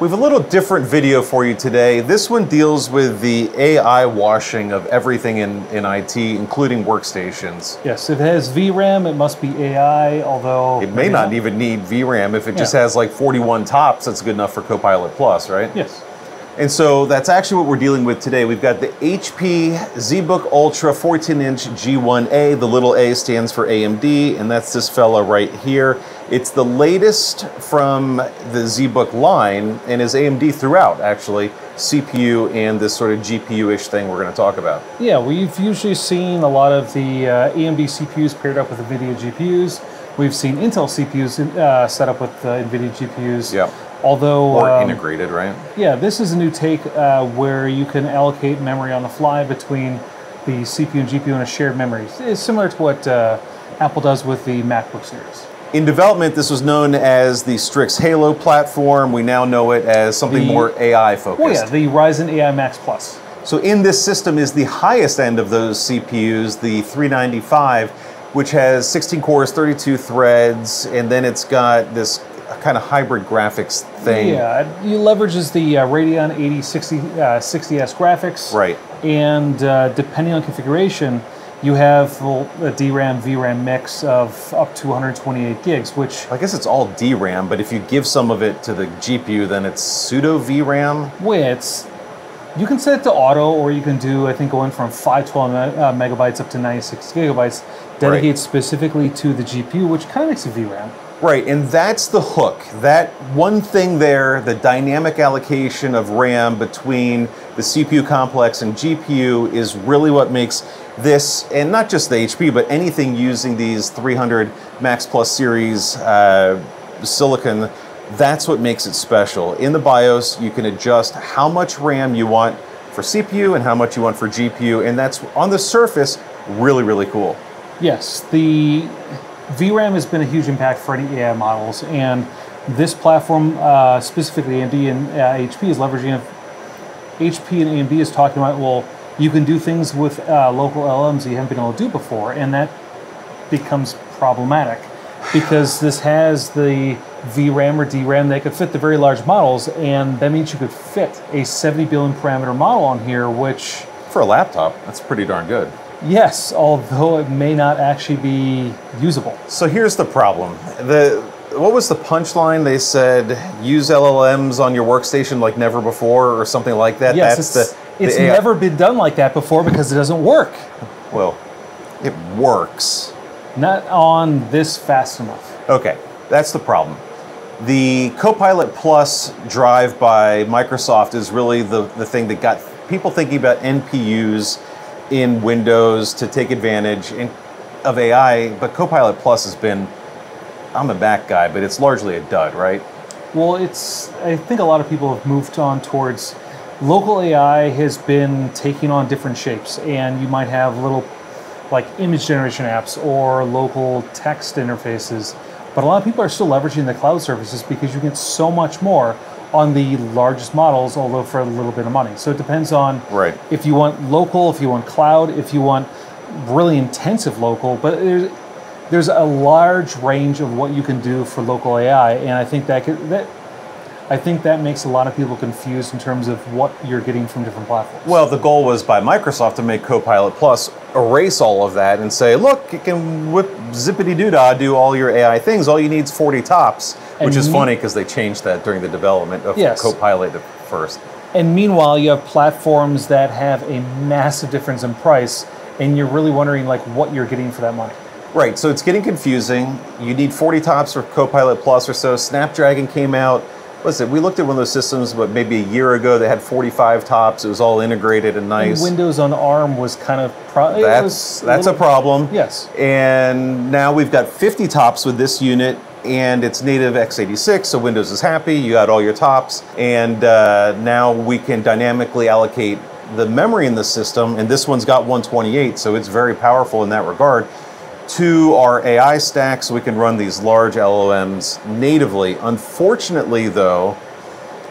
We have a little different video for you today. This one deals with the AI washing of everything in IT, including workstations. Yes, if it has VRAM, it must be AI, although... It may not even need VRAM. If it just has like 41 TOPS, that's good enough for Copilot Plus, right? Yes. And so that's actually what we're dealing with today. We've got the HP ZBook Ultra 14-inch G1a. The little a stands for AMD, and that's this fella right here. It's the latest from the ZBook line and is AMD throughout, actually, CPU and this sort of GPU-ish thing we're going to talk about. Yeah, we've usually seen a lot of the AMD CPUs paired up with NVIDIA GPUs. We've seen Intel CPUs set up with NVIDIA GPUs. Yeah. Although, or integrated, right? Yeah, this is a new take where you can allocate memory on the fly between the CPU and GPU in a shared memory. It's similar to what Apple does with the MacBook series. In development, this was known as the Strix Halo platform. We now know it as something more AI-focused. Well, yeah, the Ryzen AI Max Plus. So in this system is the highest end of those CPUs, the 395, which has 16 cores, 32 threads, and then it's got this kind of hybrid graphics thing. Yeah, it leverages the Radeon 8060S graphics. Right. And depending on configuration, you have a DRAM, VRAM mix of up to 128 gigs, which... I guess it's all DRAM, but if you give some of it to the GPU, then it's pseudo VRAM? Well, it's... You can set it to auto, or you can do, I think, going from 512 megabytes up to 96 gigabytes, dedicated specifically to the GPU, which kind of makes it VRAM. Right, and that's the hook. That one thing there, the dynamic allocation of RAM between the CPU complex and GPU is really what makes this, and not just the HP, but anything using these 300 Max Plus series silicon, that's what makes it special. In the BIOS, you can adjust how much RAM you want for CPU and how much you want for GPU, and that's, on the surface, really, really cool. Yes, the... VRAM has been a huge impact for any AI models, and this platform, specifically AMD and HP, is leveraging it. HP and AMD is talking about, well, you can do things with local LLMs that you haven't been able to do before, and that becomes problematic because this has the VRAM or DRAM that could fit the very large models, and that means you could fit a 70 billion parameter model on here, which... For a laptop, that's pretty darn good. Yes, although it may not actually be usable. So here's the problem. What was the punchline? They said, use LLMs on your workstation like never before or something like that? Yes, it's never been done like that before because it doesn't work. Well, it works. Not on this fast enough. Okay, that's the problem. The Copilot Plus drive by Microsoft is really the thing that got people thinking about NPUs in Windows to take advantage of AI, but Copilot Plus has been, I'm a Mac guy, but it's largely a dud, right? Well, it's, I think a lot of people have moved on towards, local AI has been taking on different shapes, and you might have little like image generation apps or local text interfaces, but a lot of people are still leveraging the cloud services because you get so much more on the largest models, although for a little bit of money. So it depends on if you want local, if you want cloud, if you want really intensive local, but there's a large range of what you can do for local AI, and I think that that makes a lot of people confused in terms of what you're getting from different platforms. Well, the goal was by Microsoft to make Copilot Plus erase all of that and say, look, it can whip zippity-doo-dah, do all your AI things. All you need is 40 tops, which is funny because they changed that during the development of Copilot at first. And meanwhile, you have platforms that have a massive difference in price, and you're really wondering like what you're getting for that money. Right, so it's getting confusing. You need 40 tops for Copilot Plus or so. Snapdragon came out. Listen, we looked at one of those systems, but maybe a year ago, they had 45 tops. It was all integrated and nice. And Windows on ARM was kind of... That's a problem. Yes. And now we've got 50 tops with this unit, and it's native x86, so Windows is happy. You got all your tops. And now we can dynamically allocate the memory in the system, and this one's got 128, so it's very powerful in that regard, to our AI stack so we can run these large LLMs natively. Unfortunately though,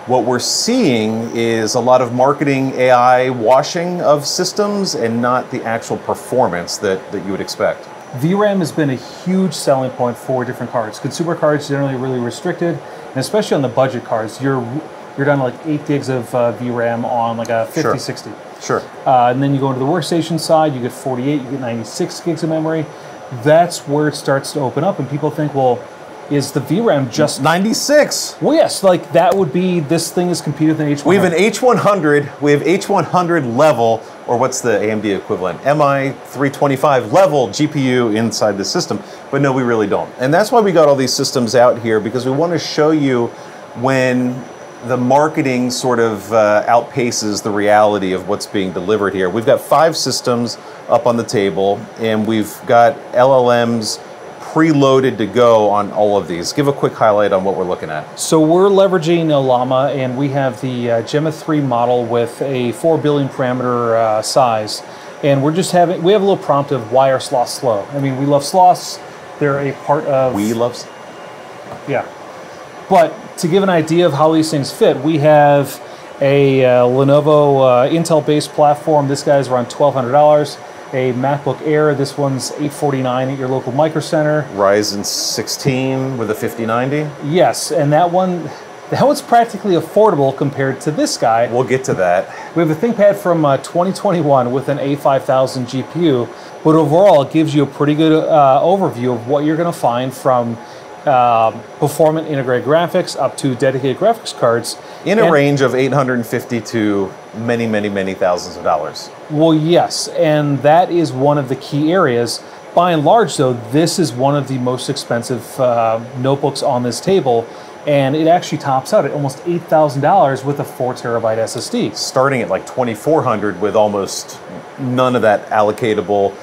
what we're seeing is a lot of marketing AI washing of systems and not the actual performance that you would expect. VRAM has been a huge selling point for different cards. Consumer cards generally really restricted, and especially on the budget cards, you're you're down to like 8 gigs of VRAM on like a 5060. Sure. And then you go into the workstation side, you get 48, you get 96 gigs of memory. That's where it starts to open up, and people think, well, is the VRAM just 96? Well, yes, like that would be, this thing is competing with an H100. We have an H100, we have H100 level, or what's the AMD equivalent? MI-325 level GPU inside the system, but no, we really don't. And that's why we got all these systems out here, because we want to show you when the marketing sort of outpaces the reality of what's being delivered here. We've got 5 systems up on the table, and we've got LLMs preloaded to go on all of these. Give a quick highlight on what we're looking at. So we're leveraging Llama, and we have the Gemma 3 model with a 4 billion parameter size. And we're just having, we have a little prompt of why are sloths slow? I mean, we love sloths. They're a part of... We love... Yeah. But to give an idea of how these things fit, we have a Lenovo Intel-based platform. This guy's around $1,200. A MacBook Air, this one's $849 at your local Micro Center. Ryzen 16 with a 5090. Yes, and that one's practically affordable compared to this guy. We'll get to that. We have a ThinkPad from 2021 with an A5000 GPU, but overall it gives you a pretty good overview of what you're going to find from performant integrated graphics up to dedicated graphics cards. In a range of $850 to many, many, many thousands of dollars. Well, yes, and that is one of the key areas. By and large, though, this is one of the most expensive notebooks on this table, and it actually tops out at almost $8,000 with a 4 terabyte SSD. Starting at like $2,400 with almost none of that allocatable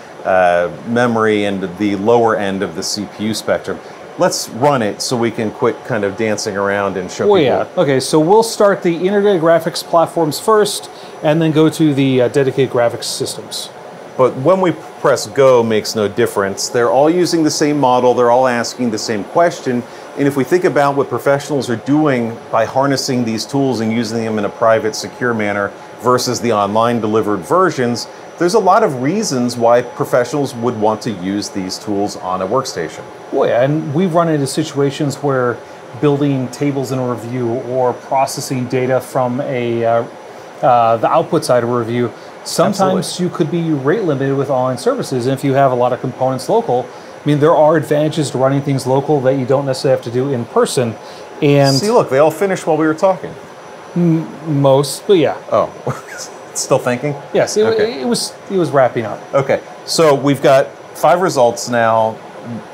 memory and the lower end of the CPU spectrum. Let's run it so we can quit kind of dancing around and show people. Oh yeah, okay, so we'll start the integrated graphics platforms first and then go to the dedicated graphics systems. But when we press go, makes no difference. They're all using the same model, they're all asking the same question, and if we think about what professionals are doing by harnessing these tools and using them in a private, secure manner versus the online delivered versions, there's a lot of reasons why professionals would want to use these tools on a workstation. Well, yeah, and we've run into situations where building tables in a review or processing data from a the output side of a review, sometimes you could be rate limited with online services. And if you have a lot of components local, I mean, there are advantages to running things local that you don't necessarily have to do in person. And see, look, they all finished while we were talking. Most, but yeah. Oh. Still thinking? Yes, it was wrapping up. Okay, so we've got 5 results now.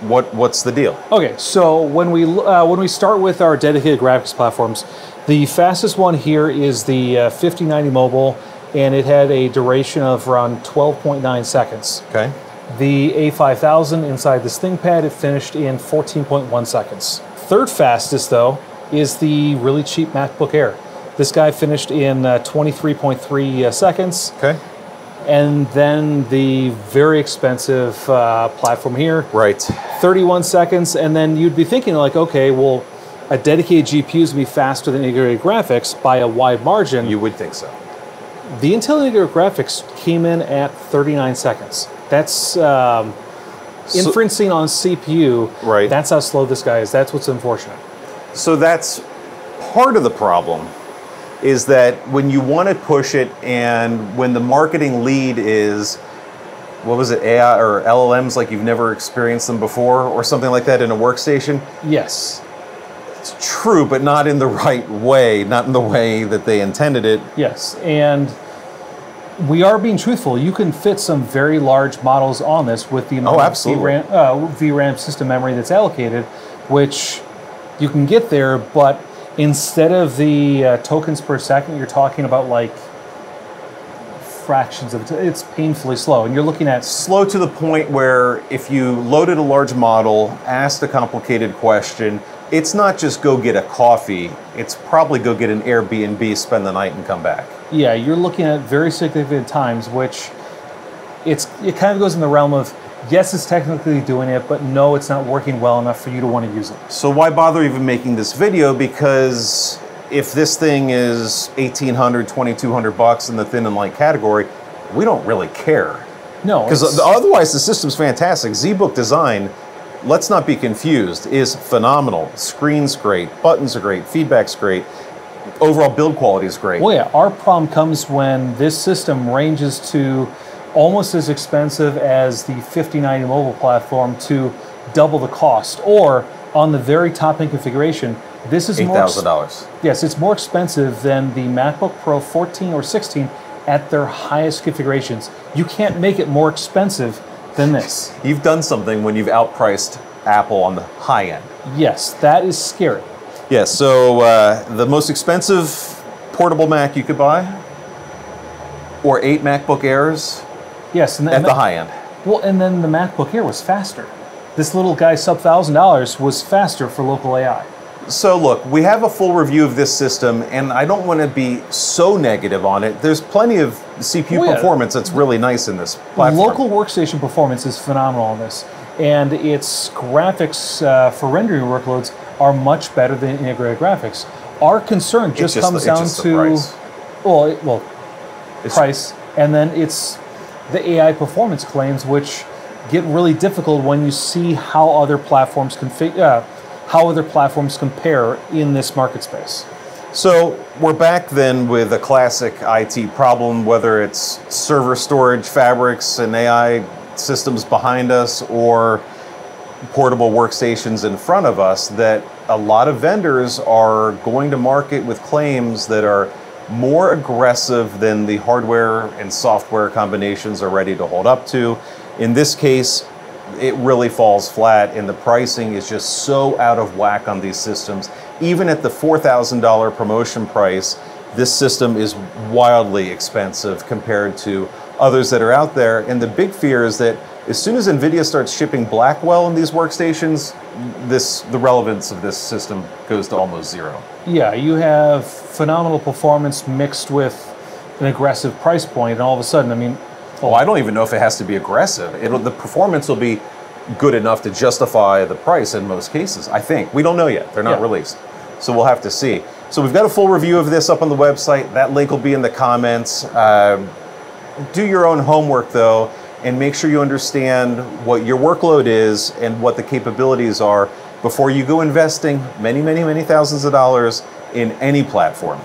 What's the deal? Okay, so when we start with our dedicated graphics platforms, the fastest one here is the 5090 mobile, and it had a duration of around 12.9 seconds. Okay. The A5000 inside this ThinkPad, it finished in 14.1 seconds. Third fastest, though, is the really cheap MacBook Air. This guy finished in 23.3 seconds. Okay. And then the very expensive platform here. Right. 31 seconds. And then you'd be thinking like, okay, well, a dedicated GPU is going to be faster than integrated graphics by a wide margin. You would think so. The Intel integrated graphics came in at 39 seconds. That's inferencing on CPU. Right. That's how slow this guy is. That's what's unfortunate. So that's part of the problem. Is that when you want to push it and when the marketing lead is, what was it, AI or LLMs like you've never experienced them before or something like that in a workstation? Yes. It's true, but not in the right way, not in the way that they intended it. Yes, and we are being truthful. You can fit some very large models on this with the amount of VRAM system memory that's allocated, which you can get there, but instead of the tokens per second, you're talking about like fractions of it. It's painfully slow, and you're looking at slow to the point where if you loaded a large model, asked a complicated question, it's not just go get a coffee, it's probably go get an Airbnb, spend the night, and come back. Yeah, you're looking at very significant times, which it kind of goes in the realm of, yes, it's technically doing it, but no, it's not working well enough for you to want to use it. So why bother even making this video? Because if this thing is $1,800, $2,200 in the thin and light category, we don't really care. No. Because otherwise the system's fantastic. ZBook design, let's not be confused, is phenomenal. Screen's great, buttons are great, feedback's great. overall build quality is great. Well, yeah, our problem comes when this system ranges to almost as expensive as the 5090 mobile platform to double the cost, or on the very top end configuration, this is $8,000. Yes, it's more expensive than the MacBook Pro 14 or 16 at their highest configurations. You can't make it more expensive than this. You've done something when you've outpriced Apple on the high end. Yes, that is scary. Yeah, so the most expensive portable Mac you could buy, or 8 MacBook Airs, yes, and at the high end. Well, and then the MacBook Air was faster. This little guy sub $1,000 was faster for local AI. So look, we have a full review of this system, and I don't want to be so negative on it. There's plenty of CPU performance that's really nice in this platform. Local workstation performance is phenomenal on this, and its graphics for rendering workloads are much better than integrated graphics. Our concern just comes down to price. Price, and then it's the AI performance claims, which get really difficult when you see how other platforms compare in this market space. So we're back then with a classic IT problem, whether it's server storage fabrics and AI systems behind us or portable workstations in front of us, that a lot of vendors are going to market with claims that are more aggressive than the hardware and software combinations are ready to hold up to. In this case, it really falls flat, and the pricing is just so out of whack on these systems. Even at the $4,000 promotion price, this system is wildly expensive compared to others that are out there. And the big fear is that as soon as NVIDIA starts shipping Blackwell in these workstations, the relevance of this system goes to almost zero. Yeah, you have phenomenal performance mixed with an aggressive price point, and all of a sudden, I mean, well, I don't even know if it has to be aggressive. The performance will be good enough to justify the price in most cases, I think. We don't know yet. They're not released. So we'll have to see. So we've got a full review of this up on the website. That link will be in the comments. Do your own homework, though, and make sure you understand what your workload is and what the capabilities are before you go investing many, many, many thousands of dollars in any platform.